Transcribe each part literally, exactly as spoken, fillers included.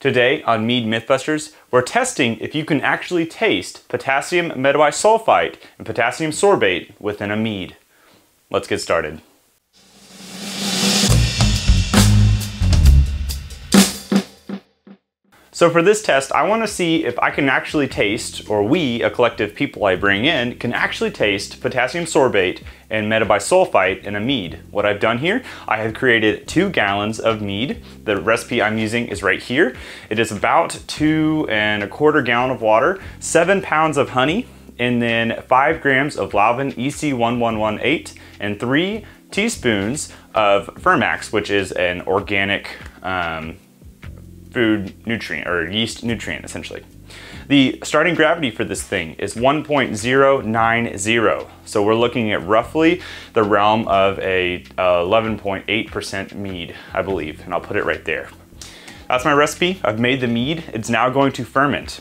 Today on Mead Mythbusters, we're testing if you can actually taste potassium metabisulfite and potassium sorbate within a mead. Let's get started. So for this test, I want to see if I can actually taste, or we, a collective people I bring in, can actually taste potassium sorbate and metabisulfite in a mead. What I've done here, I have created two gallons of mead. The recipe I'm using is right here. It is about two and a quarter gallon of water, seven pounds of honey, and then five grams of Lauvin E C one one one eight, and three teaspoons of Fermax, which is an organic, um, food nutrient or yeast nutrient essentially. The starting gravity for this thing is one point zero nine zero. So we're looking at roughly the realm of a eleven point eight percent mead, I believe, and I'll put it right there. That's my recipe. I've made the mead. It's now going to ferment.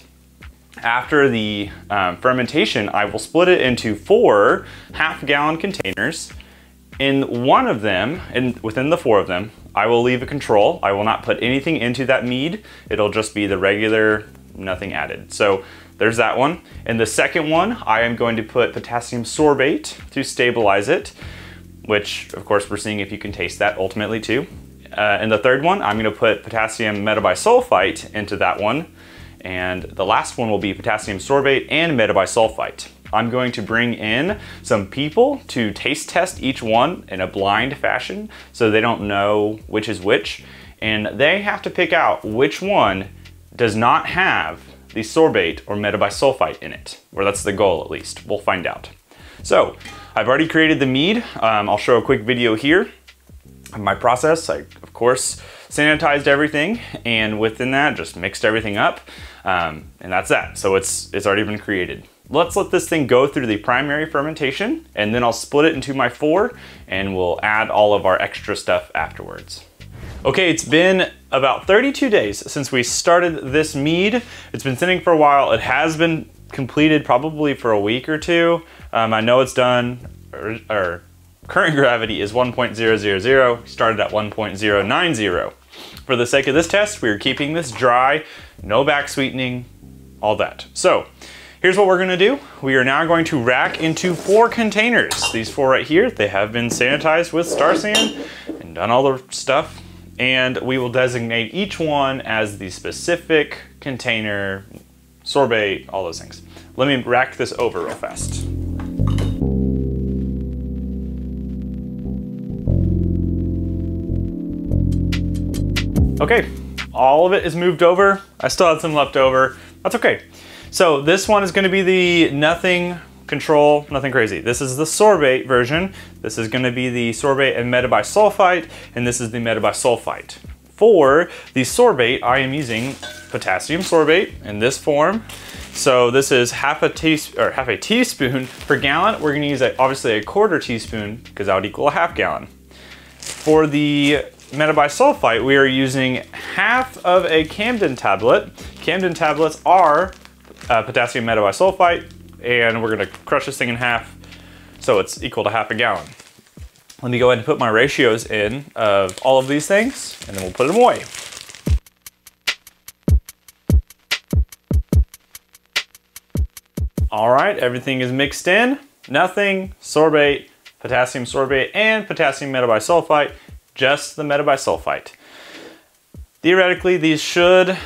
After the um, fermentation, I will split it into four half gallon containers. In one of them, and within the four of them, I will leave a control. I will not put anything into that mead. It'll just be the regular, nothing added. So there's that one. In the second one, I am going to put potassium sorbate to stabilize it, which of course we're seeing if you can taste that ultimately too. Uh, in the third one, I'm gonna put potassium metabisulfite into that one. And the last one will be potassium sorbate and metabisulfite. I'm going to bring in some people to taste test each one in a blind fashion so they don't know which is which, and they have to pick out which one does not have the sorbate or metabisulfite in it, or that's the goal at least. We'll find out. So I've already created the mead. Um, I'll show a quick video here of my process. I, of course, sanitized everything, and within that just mixed everything up, um, and that's that. So it's, it's already been created. Let's let this thing go through the primary fermentation, and then I'll split it into my four and we'll add all of our extra stuff afterwards. Okay, it's been about thirty-two days since we started this mead. It's been sitting for a while. It has been completed probably for a week or two. Um, I know it's done, or, or current gravity is one point zero zero zero, started at one point zero nine zero. For the sake of this test, we are keeping this dry, no back sweetening, all that. So, here's what we're gonna do. We are now going to rack into four containers. These four right here, they have been sanitized with Star San and done all the stuff. And we will designate each one as the specific container, sorbate, all those things. Let me rack this over real fast. Okay, all of it is moved over. I still had some left over, that's okay. So this one is gonna be the nothing control, nothing crazy. This is the sorbate version. This is gonna be the sorbate and metabisulfite, and this is the metabisulfite. For the sorbate, I am using potassium sorbate in this form. So this is half a, teaspoon, or half a teaspoon per gallon. We're gonna use a, obviously a quarter teaspoon because that would equal a half gallon. For the metabisulfite, we are using half of a Camden tablet. Camden tablets are Uh, potassium metabisulfite, and we're gonna crush this thing in half so it's equal to half a gallon. Let me go ahead and put my ratios in of all of these things, and then we'll put them away. All right, everything is mixed in. Nothing, sorbate, potassium sorbate, and potassium metabisulfite, just the metabisulfite. Theoretically, these should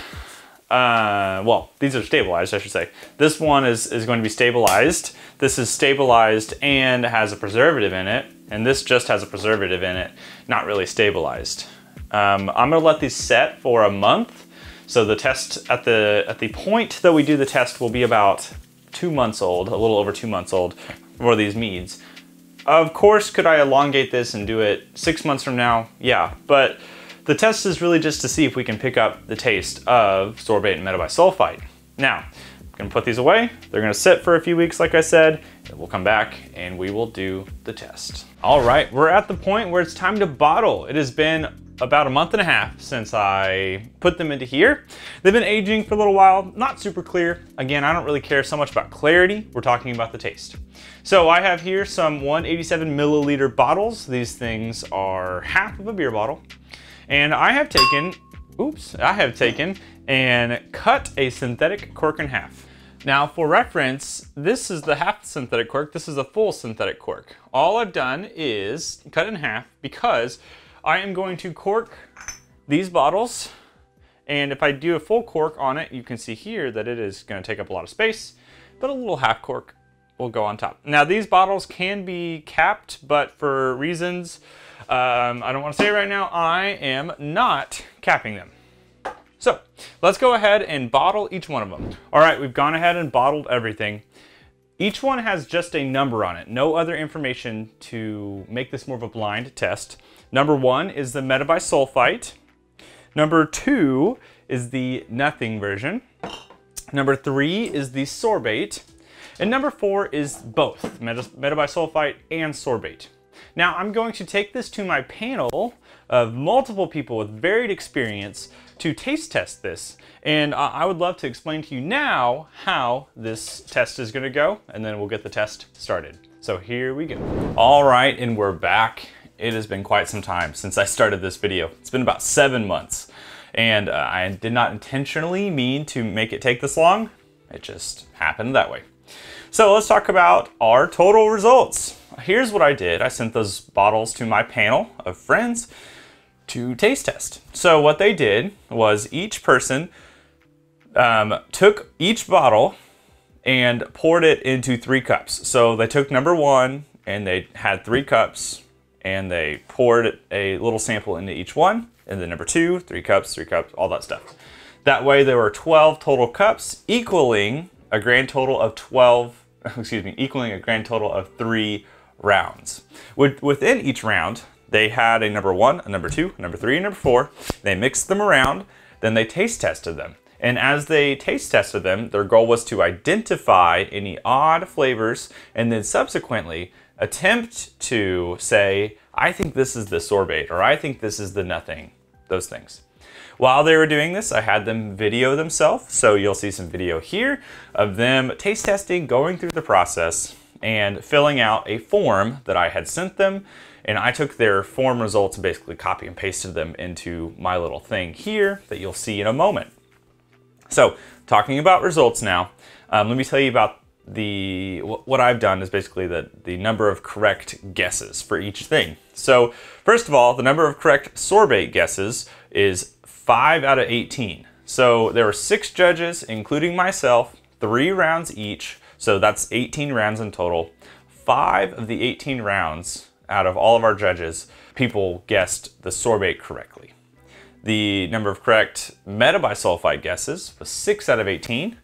Uh, well, these are stabilized, I should say. This one is, is going to be stabilized. This is stabilized and has a preservative in it. And this just has a preservative in it, not really stabilized. Um, I'm gonna let these set for a month. So the test at the, at the point that we do the test will be about two months old, a little over two months old for these meads. Of course, could I elongate this and do it six months from now? Yeah, but the test is really just to see if we can pick up the taste of sorbate and metabisulfite. Now, I'm gonna put these away. They're gonna sit for a few weeks, like I said, and we'll come back and we will do the test. All right, we're at the point where it's time to bottle. It has been about a month and a half since I put them into here. They've been aging for a little while, not super clear. Again, I don't really care so much about clarity. We're talking about the taste. So I have here some one eighty-seven milliliter bottles. These things are half of a beer bottle. And I have taken, oops, I have taken and cut a synthetic cork in half. Now for reference, this is the half synthetic cork, this is a full synthetic cork. All I've done is cut in half because I am going to cork these bottles, and if I do a full cork on it, you can see here that it is going to take up a lot of space, but a little half cork will go on top. Now these bottles can be capped, but for reasons um, I don't want to say right now, I am not capping them. So let's go ahead and bottle each one of them. All right, we've gone ahead and bottled everything. Each one has just a number on it, no other information to make this more of a blind test. Number one is the metabisulfite. Number two is the nothing version. Number three is the sorbate. And number four is both, metabisulfite and sorbate. Now I'm going to take this to my panel of multiple people with varied experience to taste test this. And uh, I would love to explain to you now how this test is gonna go, and then we'll get the test started. So here we go. All right, and we're back. It has been quite some time since I started this video. It's been about seven months. And uh, I did not intentionally mean to make it take this long. It just happened that way. So let's talk about our total results. Here's what I did. I sent those bottles to my panel of friends to taste test. So what they did was each person um, took each bottle and poured it into three cups. So they took number one and they had three cups and they poured a little sample into each one. And then number two, three cups, three cups, all that stuff. That way there were twelve total cups equaling a grand total of twelve, excuse me, equaling a grand total of three rounds. Within each round, they had a number one, a number two, a number three, and number four. They mixed them around, then they taste tested them. And as they taste tested them, their goal was to identify any odd flavors and then subsequently attempt to say, I think this is the sorbate, or I think this is the nothing, those things. While they were doing this, I had them video themselves. So you'll see some video here of them taste testing, going through the process and filling out a form that I had sent them. And I took their form results and basically copy and pasted them into my little thing here that you'll see in a moment. So talking about results now, um, let me tell you about the, what I've done is basically the, the number of correct guesses for each thing. So first of all, the number of correct sorbate guesses is five out of eighteen. So there were six judges, including myself, three rounds each. So that's eighteen rounds in total. Five of the eighteen rounds out of all of our judges, people guessed the sorbate correctly. The number of correct metabisulfite guesses was six out of eighteen.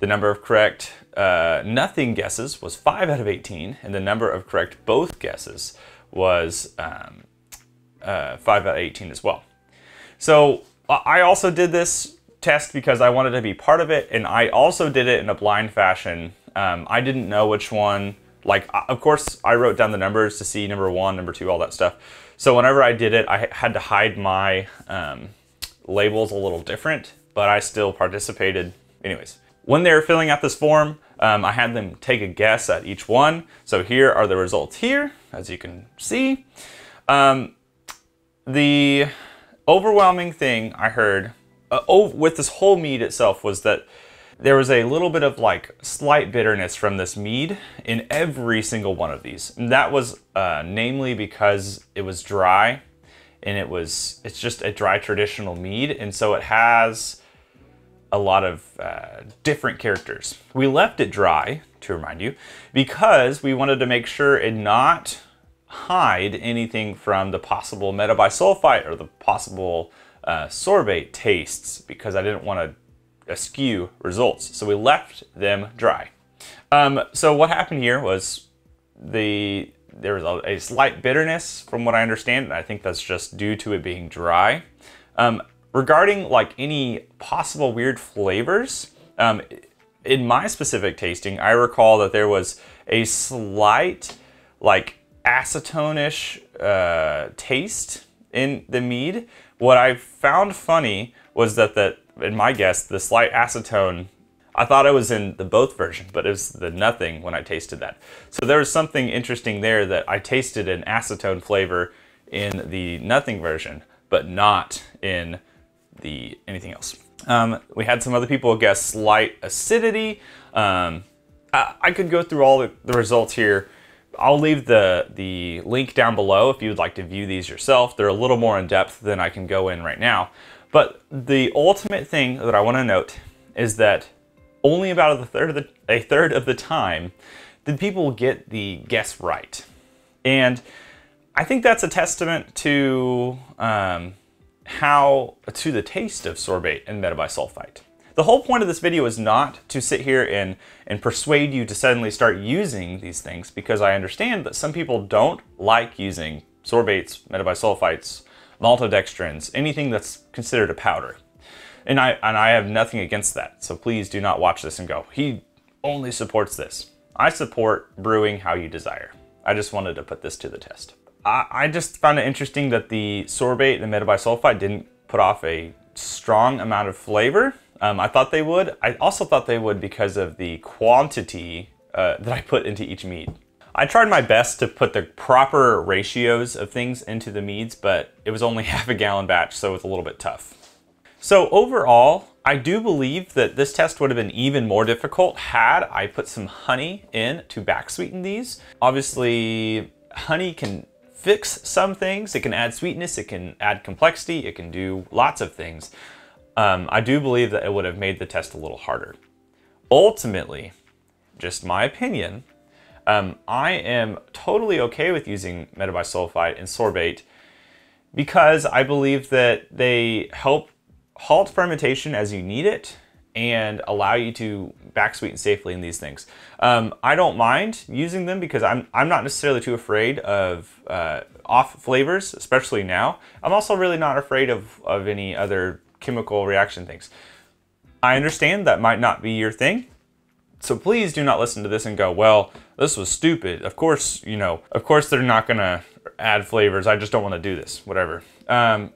The number of correct uh, nothing guesses was five out of eighteen. And the number of correct both guesses was um, uh, five out of eighteen as well. So I also did this test because I wanted to be part of it, and I also did it in a blind fashion. Um, I didn't know which one, like, of course I wrote down the numbers to see number one, number two, all that stuff. So whenever I did it, I had to hide my um, labels a little different, but I still participated. Anyways, when they were filling out this form, um, I had them take a guess at each one. So here are the results here, as you can see. Um, the... Overwhelming thing I heard uh, oh, with this whole mead itself was that there was a little bit of like slight bitterness from this mead in every single one of these. And that was uh, namely because it was dry, and it was it's just a dry traditional mead, and so it has a lot of uh, different characters. We left it dry, to remind you, because we wanted to make sure it not hide anything from the possible metabisulfite or the possible uh, sorbate tastes, because I didn't want to askew results. So we left them dry. Um, so what happened here was the there was a, a slight bitterness from what I understand, and I think that's just due to it being dry. Um, regarding like any possible weird flavors, um, in my specific tasting, I recall that there was a slight like acetone-ish uh, taste in the mead. What I found funny was that, that, in my guess, the slight acetone, I thought it was in the both version, but it was the nothing when I tasted that. So there was something interesting there that I tasted an acetone flavor in the nothing version, but not in the anything else. Um, we had some other people guess slight acidity. Um, I, I could go through all the, the results here. I'll leave the, the link down below if you would like to view these yourself. They're a little more in depth than I can go in right now. But the ultimate thing that I want to note is that only about a third of the, a third of the time did people get the guess right. And I think that's a testament to um, how to the taste of sorbate and metabisulfite. The whole point of this video is not to sit here and, and persuade you to suddenly start using these things, because I understand that some people don't like using sorbates, metabisulfites, maltodextrins, anything that's considered a powder. And I, and I have nothing against that, so please do not watch this and go, he only supports this. I support brewing how you desire. I just wanted to put this to the test. I, I just found it interesting that the sorbate, the metabisulfite, didn't put off a strong amount of flavor. Um, I thought they would. I also thought they would because of the quantity uh, that I put into each mead. I tried my best to put the proper ratios of things into the meads, but it was only half a gallon batch, so it's a little bit tough. So overall, I do believe that this test would have been even more difficult had I put some honey in to back sweeten these. Obviously, honey can fix some things. It can add sweetness, it can add complexity, it can do lots of things. Um, I do believe that it would have made the test a little harder. Ultimately, just my opinion, um, I am totally okay with using metabisulfite and sorbate because I believe that they help halt fermentation as you need it and allow you to back sweeten safely in these things. Um, I don't mind using them because I'm, I'm not necessarily too afraid of uh, off flavors, especially now. I'm also really not afraid of, of any other chemical reaction things. I understand that might not be your thing, so please do not listen to this and go, well, this was stupid. Of course, you know, of course they're not gonna add flavors. I just don't want to do this, whatever. Um,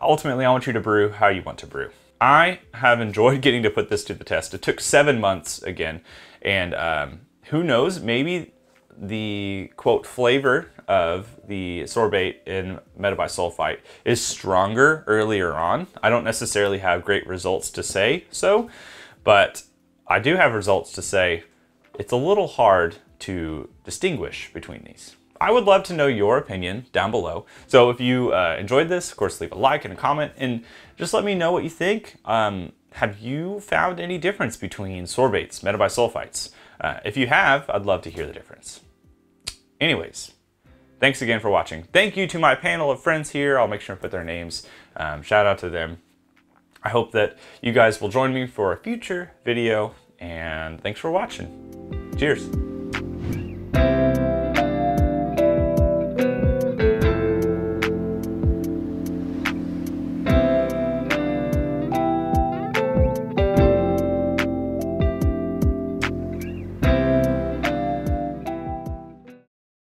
ultimately, I want you to brew how you want to brew. I have enjoyed getting to put this to the test. It took seven months again, and um, who knows, maybe the quote flavor of the sorbate and metabisulfite is stronger earlier on. I don't necessarily have great results to say so, but I do have results to say it's a little hard to distinguish between these. I would love to know your opinion down below. So if you uh, enjoyed this, of course, leave a like and a comment and just let me know what you think. Um, have you found any difference between sorbates, metabisulfites? Uh, if you have, I'd love to hear the difference. Anyways, thanks again for watching. Thank you to my panel of friends here. I'll make sure to put their names. Um, shout out to them. I hope that you guys will join me for a future video, and thanks for watching. Cheers.